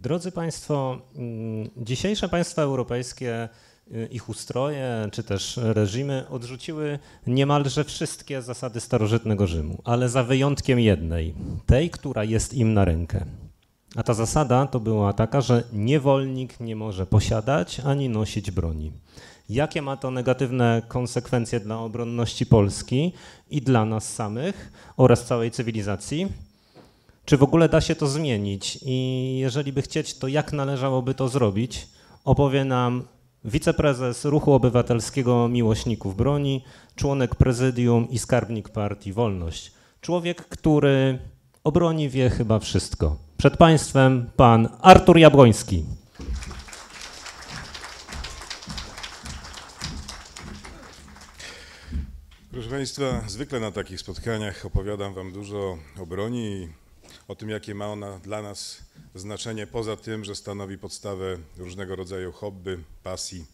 Drodzy Państwo, dzisiejsze państwa europejskie, ich ustroje czy też reżimy odrzuciły niemalże wszystkie zasady starożytnego Rzymu, ale za wyjątkiem jednej, tej, która jest im na rękę. A ta zasada to była taka, że niewolnik nie może posiadać ani nosić broni. Jakie ma to negatywne konsekwencje dla obronności Polski i dla nas samych oraz całej cywilizacji? Czy w ogóle da się to zmienić? I jeżeli by chcieć, to jak należałoby to zrobić? Opowie nam wiceprezes Ruchu Obywatelskiego Miłośników Broni, członek prezydium i skarbnik partii Wolność. Człowiek, który o broni wie chyba wszystko. Przed Państwem pan Artur Jabłoński. Proszę Państwa, zwykle na takich spotkaniach opowiadam Wam dużo o broni, o tym, jakie ma ona dla nas znaczenie, poza tym, że stanowi podstawę różnego rodzaju hobby, pasji,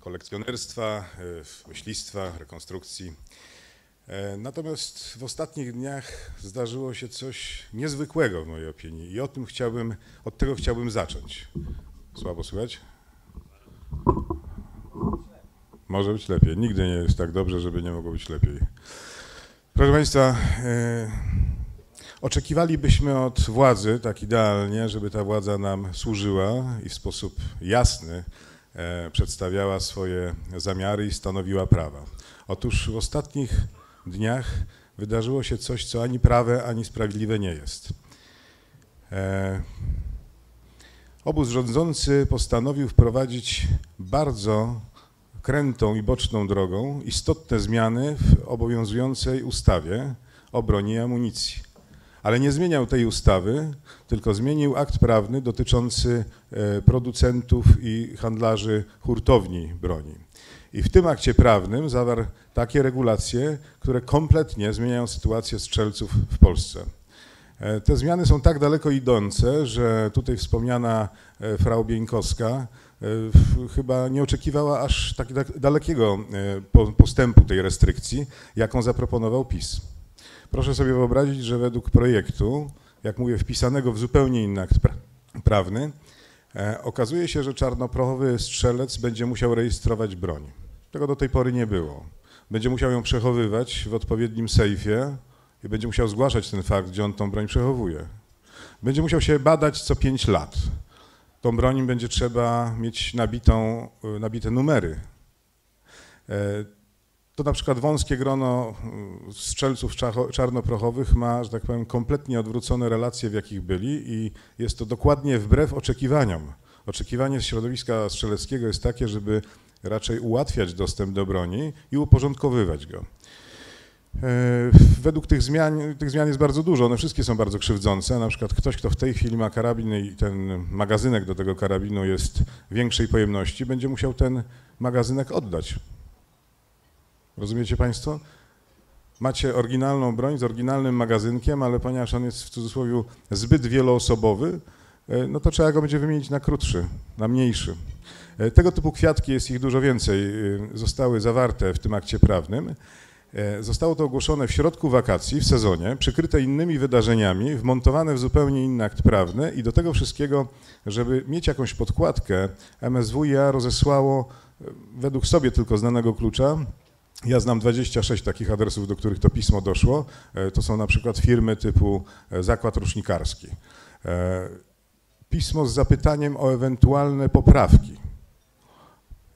kolekcjonerstwa, myślistwa, rekonstrukcji. Natomiast w ostatnich dniach zdarzyło się coś niezwykłego w mojej opinii i od tego chciałbym zacząć. Słabo słychać? Może być lepiej. Nigdy nie jest tak dobrze, żeby nie mogło być lepiej. Proszę Państwa, oczekiwalibyśmy od władzy tak idealnie, żeby ta władza nam służyła i w sposób jasny przedstawiała swoje zamiary i stanowiła prawa. Otóż w ostatnich dniach wydarzyło się coś, co ani prawe, ani sprawiedliwe nie jest. Obóz rządzący postanowił wprowadzić bardzo krętą i boczną drogą istotne zmiany w obowiązującej ustawie o broni i amunicji. Ale nie zmieniał tej ustawy, tylko zmienił akt prawny dotyczący producentów i handlarzy hurtowni broni. I w tym akcie prawnym zawarł takie regulacje, które kompletnie zmieniają sytuację strzelców w Polsce. Te zmiany są tak daleko idące, że tutaj wspomniana Frau Bieńkowska chyba nie oczekiwała aż tak dalekiego postępu tej restrykcji, jaką zaproponował PiS. Proszę sobie wyobrazić, że według projektu, jak mówię, wpisanego w zupełnie inny akt prawny, okazuje się, że czarnoprochowy strzelec będzie musiał rejestrować broń. Tego do tej pory nie było. Będzie musiał ją przechowywać w odpowiednim sejfie i będzie musiał zgłaszać ten fakt, gdzie on tą broń przechowuje. Będzie musiał się badać co 5 lat. Tą broń będzie trzeba mieć nabite numery. To na przykład wąskie grono strzelców czarnoprochowych ma, że tak powiem, kompletnie odwrócone relacje, w jakich byli i jest to dokładnie wbrew oczekiwaniom. Oczekiwanie środowiska strzeleckiego jest takie, żeby raczej ułatwiać dostęp do broni i uporządkowywać go. Według tych zmian jest bardzo dużo, one wszystkie są bardzo krzywdzące, na przykład ktoś, kto w tej chwili ma karabin i ten magazynek do tego karabinu jest większej pojemności, będzie musiał ten magazynek oddać. Rozumiecie Państwo? Macie oryginalną broń z oryginalnym magazynkiem, ale ponieważ on jest w cudzysłowie zbyt wieloosobowy, no to trzeba go będzie wymienić na krótszy, na mniejszy. Tego typu kwiatki, jest ich dużo więcej, zostały zawarte w tym akcie prawnym. Zostało to ogłoszone w środku wakacji, w sezonie, przykryte innymi wydarzeniami, wmontowane w zupełnie inny akt prawny i do tego wszystkiego, żeby mieć jakąś podkładkę, MSWiA rozesłało według sobie tylko znanego klucza. Ja znam 26 takich adresów, do których to pismo doszło. To są na przykład firmy typu Zakład Rusznikarski. Pismo z zapytaniem o ewentualne poprawki.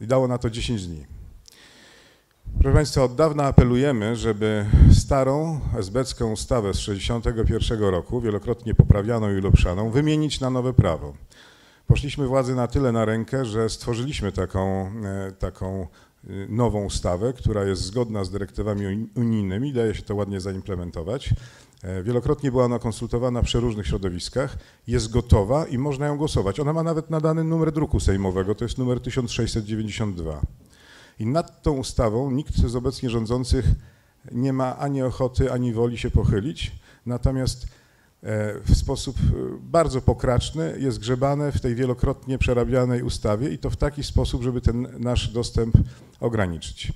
I dało na to 10 dni. Proszę Państwa, od dawna apelujemy, żeby starą esbecką ustawę z 1961 roku, wielokrotnie poprawianą i ulepszaną, wymienić na nowe prawo. Poszliśmy władzy na tyle na rękę, że stworzyliśmy taką nową ustawę, która jest zgodna z dyrektywami unijnymi, daje się to ładnie zaimplementować. Wielokrotnie była ona konsultowana przy różnych środowiskach, jest gotowa i można ją głosować. Ona ma nawet nadany numer druku sejmowego, to jest numer 1692. I nad tą ustawą nikt z obecnie rządzących nie ma ani ochoty, ani woli się pochylić, natomiast w sposób bardzo pokraczny jest grzebane w tej wielokrotnie przerabianej ustawie i to w taki sposób, żeby ten nasz dostęp ograniczyć.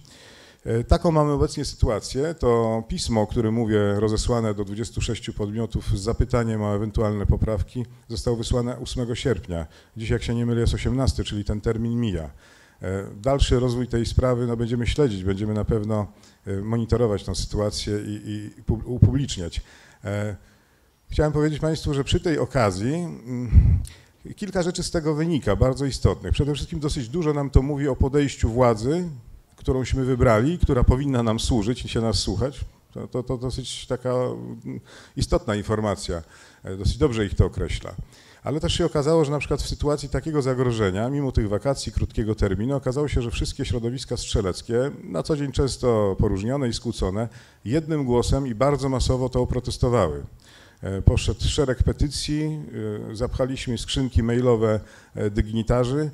Taką mamy obecnie sytuację. To pismo, o którym mówię, rozesłane do 26 podmiotów z zapytaniem o ewentualne poprawki, zostało wysłane 8 sierpnia. Dziś, jak się nie mylę, jest 18, czyli ten termin mija. Dalszy rozwój tej sprawy no, będziemy śledzić, będziemy na pewno monitorować tę sytuację i upubliczniać. Chciałem powiedzieć Państwu, że przy tej okazji kilka rzeczy z tego wynika, bardzo istotnych. Przede wszystkim dosyć dużo nam to mówi o podejściu władzy, którąśmy wybrali, która powinna nam służyć i się nas słuchać. To dosyć taka istotna informacja, dosyć dobrze ich to określa. Ale też się okazało, że na przykład w sytuacji takiego zagrożenia, mimo tych wakacji krótkiego terminu, okazało się, że wszystkie środowiska strzeleckie, na co dzień często poróżnione i skłócone, jednym głosem i bardzo masowo to oprotestowały. Poszedł szereg petycji, zapchaliśmy skrzynki mailowe dygnitarzy,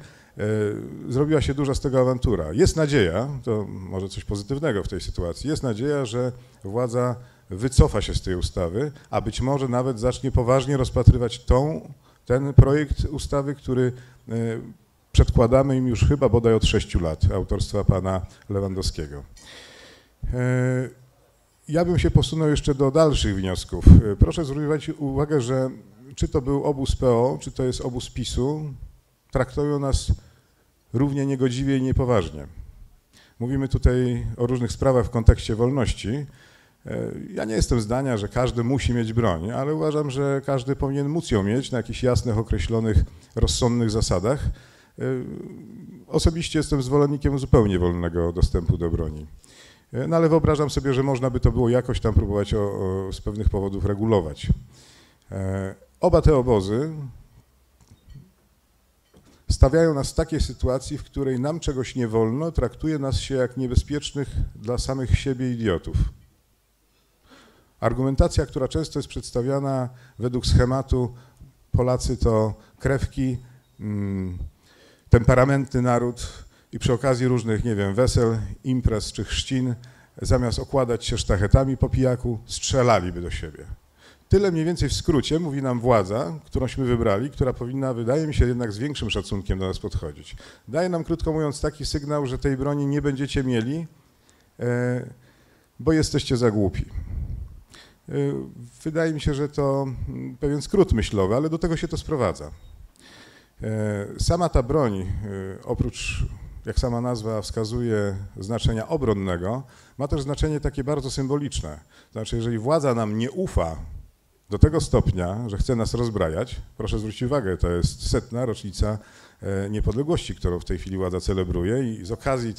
zrobiła się duża z tego awantura. Jest nadzieja, to może coś pozytywnego w tej sytuacji, jest nadzieja, że władza wycofa się z tej ustawy, a być może nawet zacznie poważnie rozpatrywać ten projekt ustawy, który przedkładamy im już chyba bodaj od 6 lat, autorstwa pana Lewandowskiego. Ja bym się posunął jeszcze do dalszych wniosków. Proszę zwrócić uwagę, że czy to był obóz PO, czy to jest obóz PiS-u, traktują nas równie niegodziwie i niepoważnie. Mówimy tutaj o różnych sprawach w kontekście wolności. Ja nie jestem zdania, że każdy musi mieć broń, ale uważam, że każdy powinien móc ją mieć na jakichś jasnych, określonych, rozsądnych zasadach. Osobiście jestem zwolennikiem zupełnie wolnego dostępu do broni. No ale wyobrażam sobie, że można by to było jakoś tam próbować z pewnych powodów regulować. Oba te obozy stawiają nas w takiej sytuacji, w której nam czegoś nie wolno, traktuje nas się jak niebezpiecznych dla samych siebie idiotów. Argumentacja, która często jest przedstawiana według schematu Polacy to krewki, temperamentny naród i przy okazji różnych, nie wiem, wesel, imprez czy chrzcin, zamiast okładać się sztachetami po pijaku, strzelaliby do siebie. Tyle mniej więcej w skrócie mówi nam władza, którąśmy wybrali, która powinna, wydaje mi się, jednak z większym szacunkiem do nas podchodzić. Daje nam, krótko mówiąc, taki sygnał, że tej broni nie będziecie mieli, bo jesteście za głupi. Wydaje mi się, że to pewien skrót myślowy, ale do tego się to sprowadza. Sama ta broń, oprócz, jak sama nazwa wskazuje, znaczenia obronnego, ma też znaczenie takie bardzo symboliczne. Znaczy, jeżeli władza nam nie ufa do tego stopnia, że chce nas rozbrajać, proszę zwrócić uwagę, to jest 100. rocznica niepodległości, którą w tej chwili władza celebruje i z okazji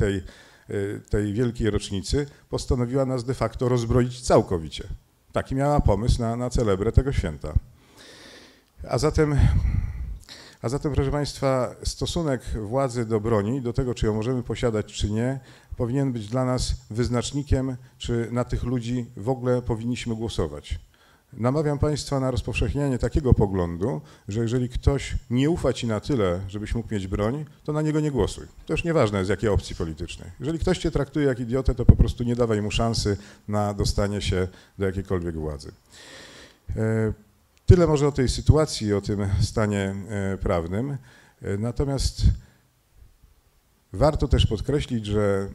tej wielkiej rocznicy postanowiła nas de facto rozbroić całkowicie. Taki miała pomysł na celebrę tego święta. A zatem, proszę Państwa, stosunek władzy do broni, do tego, czy ją możemy posiadać, czy nie, powinien być dla nas wyznacznikiem, czy na tych ludzi w ogóle powinniśmy głosować. Namawiam Państwa na rozpowszechnianie takiego poglądu, że jeżeli ktoś nie ufa Ci na tyle, żebyś mógł mieć broń, to na niego nie głosuj. To już nieważne z jakiej opcji politycznej. Jeżeli ktoś Cię traktuje jak idiotę, to po prostu nie dawaj mu szansy na dostanie się do jakiejkolwiek władzy. Tyle może o tej sytuacji, o tym stanie prawnym. Natomiast warto też podkreślić, że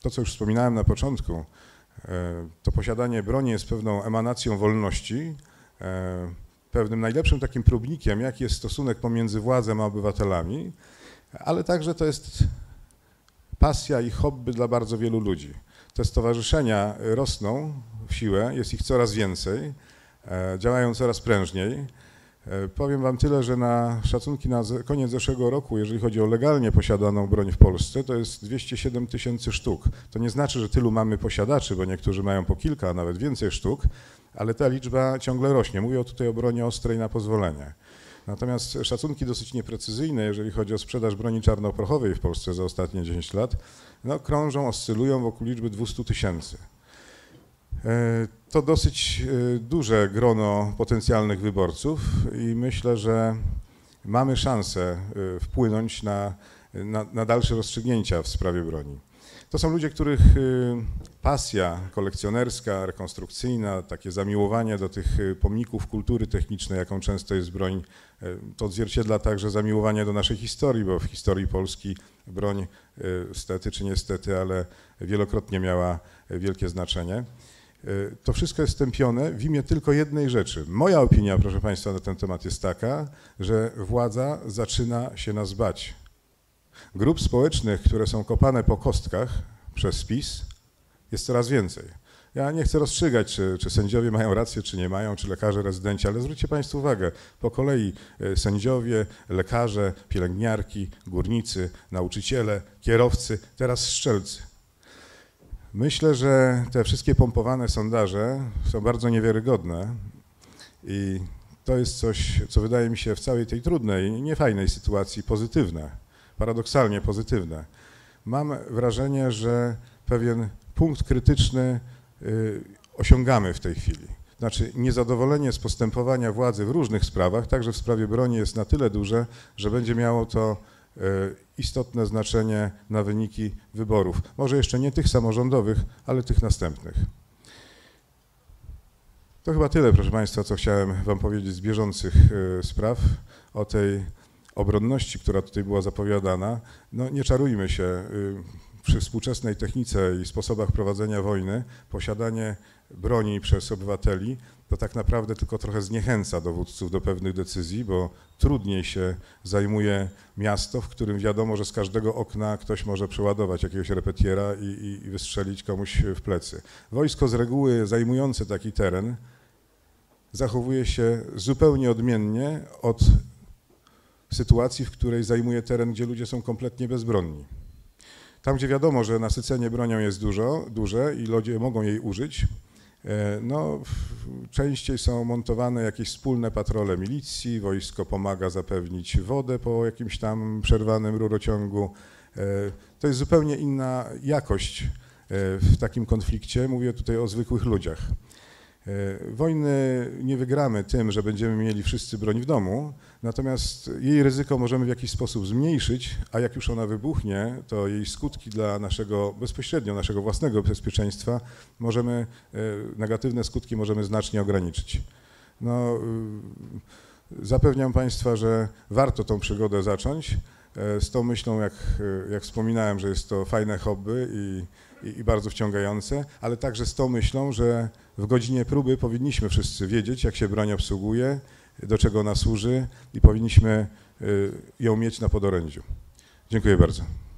to, co już wspominałem na początku, to posiadanie broni jest pewną emanacją wolności, pewnym najlepszym takim próbnikiem, jaki jest stosunek pomiędzy władzą a obywatelami, ale także to jest pasja i hobby dla bardzo wielu ludzi. Te stowarzyszenia rosną w siłę, jest ich coraz więcej, działają coraz prężniej. Powiem Wam tyle, że na szacunki na koniec zeszłego roku, jeżeli chodzi o legalnie posiadaną broń w Polsce, to jest 207 000 sztuk. To nie znaczy, że tylu mamy posiadaczy, bo niektórzy mają po kilka, a nawet więcej sztuk, ale ta liczba ciągle rośnie. Mówię tutaj o broni ostrej na pozwolenie. Natomiast szacunki dosyć nieprecyzyjne, jeżeli chodzi o sprzedaż broni czarnoprochowej w Polsce za ostatnie 10 lat, no, krążą, oscylują wokół liczby 200 000. To dosyć duże grono potencjalnych wyborców i myślę, że mamy szansę wpłynąć na dalsze rozstrzygnięcia w sprawie broni. To są ludzie, których pasja kolekcjonerska, rekonstrukcyjna, takie zamiłowanie do tych pomników kultury technicznej, jaką często jest broń, to odzwierciedla także zamiłowanie do naszej historii, bo w historii Polski broń, stety czy niestety, ale wielokrotnie miała wielkie znaczenie. To wszystko jest stępione w imię tylko jednej rzeczy. Moja opinia, proszę Państwa, na ten temat jest taka, że władza zaczyna się nas bać. Grup społecznych, które są kopane po kostkach przez PiS, jest coraz więcej. Ja nie chcę rozstrzygać, czy sędziowie mają rację, czy nie mają, czy lekarze, rezydenci, ale zwróćcie Państwo uwagę, po kolei sędziowie, lekarze, pielęgniarki, górnicy, nauczyciele, kierowcy, teraz strzelcy. Myślę, że te wszystkie pompowane sondaże są bardzo niewiarygodne i to jest coś, co wydaje mi się w całej tej trudnej, niefajnej sytuacji pozytywne, paradoksalnie pozytywne. Mam wrażenie, że pewien punkt krytyczny osiągamy w tej chwili. Znaczy niezadowolenie z postępowania władzy w różnych sprawach, także w sprawie broni, jest na tyle duże, że będzie miało to istotne znaczenie na wyniki wyborów. Może jeszcze nie tych samorządowych, ale tych następnych. To chyba tyle, proszę Państwa, co chciałem Wam powiedzieć z bieżących spraw o tej obronności, która tutaj była zapowiadana. No nie czarujmy się, przy współczesnej technice i sposobach prowadzenia wojny posiadanie broni przez obywateli to tak naprawdę tylko trochę zniechęca dowódców do pewnych decyzji, bo trudniej się zajmuje miasto, w którym wiadomo, że z każdego okna ktoś może przeładować jakiegoś repetiera i wystrzelić komuś w plecy. Wojsko z reguły zajmujące taki teren zachowuje się zupełnie odmiennie od sytuacji, w której zajmuje teren, gdzie ludzie są kompletnie bezbronni. Tam, gdzie wiadomo, że nasycenie bronią jest duże i ludzie mogą jej użyć, no częściej są montowane jakieś wspólne patrole milicji, wojsko pomaga zapewnić wodę po jakimś tam przerwanym rurociągu. To jest zupełnie inna jakość w takim konflikcie, mówię tutaj o zwykłych ludziach. Wojny nie wygramy tym, że będziemy mieli wszyscy broń w domu, natomiast jej ryzyko możemy w jakiś sposób zmniejszyć, a jak już ona wybuchnie, to jej skutki dla naszego bezpośrednio, naszego własnego bezpieczeństwa możemy, negatywne skutki możemy znacznie ograniczyć. No, zapewniam Państwa, że warto tą przygodę zacząć z tą myślą, jak wspominałem, że jest to fajne hobby i bardzo wciągające, ale także z tą myślą, że w godzinie próby powinniśmy wszyscy wiedzieć, jak się broń obsługuje, do czego ona służy i powinniśmy ją mieć na podorędziu. Dziękuję bardzo.